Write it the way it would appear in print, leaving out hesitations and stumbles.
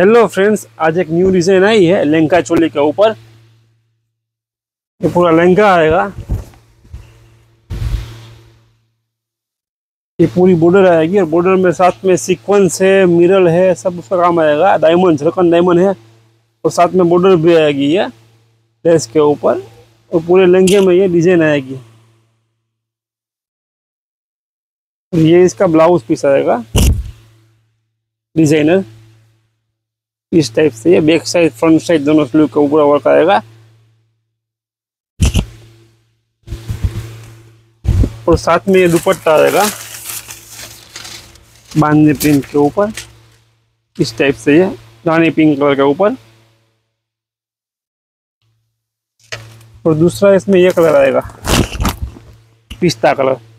Hello friends, आज एक new design आई है लहंगा चोली के ऊपर। ये पूरा लहंगा आएगा, ये पूरी बॉर्डर आएगी और बॉर्डर में साथ में सीक्वेंस है, मिरर है, सब उसका काम आएगा। डायमंड झरकन डायमंड है और साथ में बॉर्डर भी आएगी ये ड्रेस के ऊपर और पूरे लहंगे में ये डिजाइन आएगी। ये इसका ब्लाउज पीस आएगा डिजाइनर इस टाइप से। ये बैक साइड फ्रंट साइड दोनों स्लीव के ऊपर वर्क आएगा और साथ में ये दुपट्टा आएगा बांधने प्रिंट के ऊपर इस टाइप से। ये रानी पिंक कलर के ऊपर और दूसरा इसमें ये कलर आएगा पिस्ता कलर।